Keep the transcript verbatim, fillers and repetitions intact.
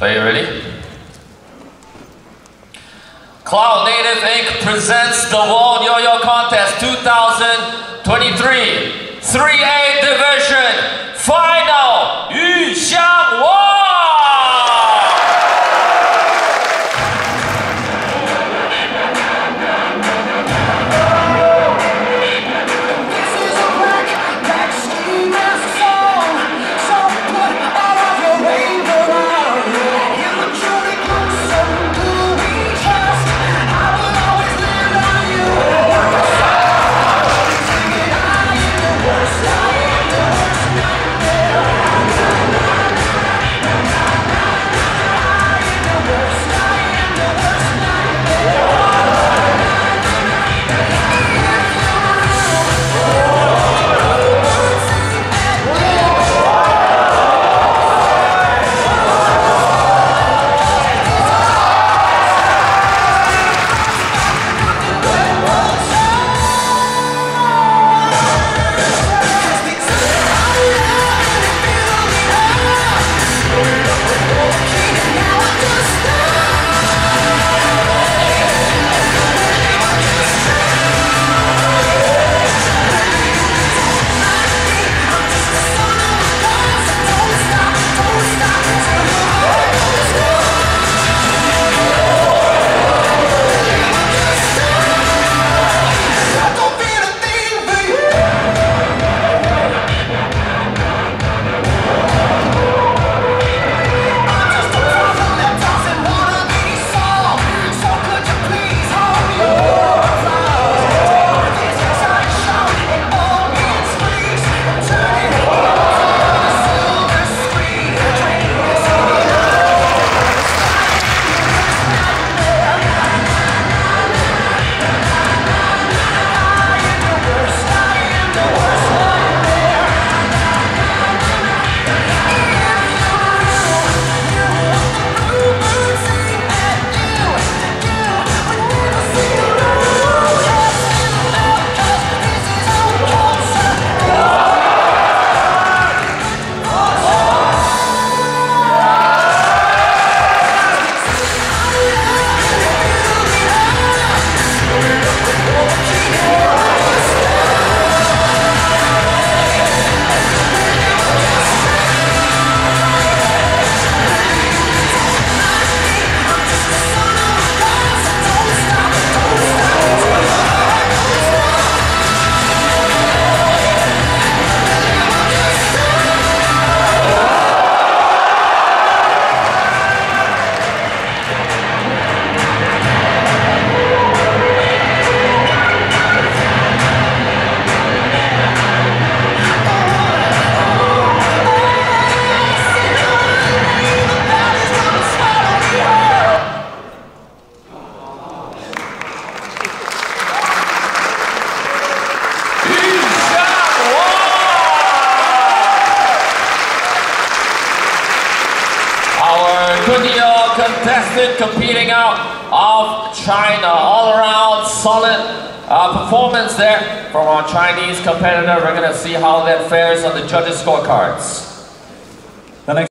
Are you ready? Cloud Native Incorporated presents the World Yo-Yo Contest twenty twenty-three three A Division Final Yu Xiang Wang. Contestant competing out of China. All around solid uh, performance there from our Chinese competitor. We're going to see how that fares on the judges' scorecards.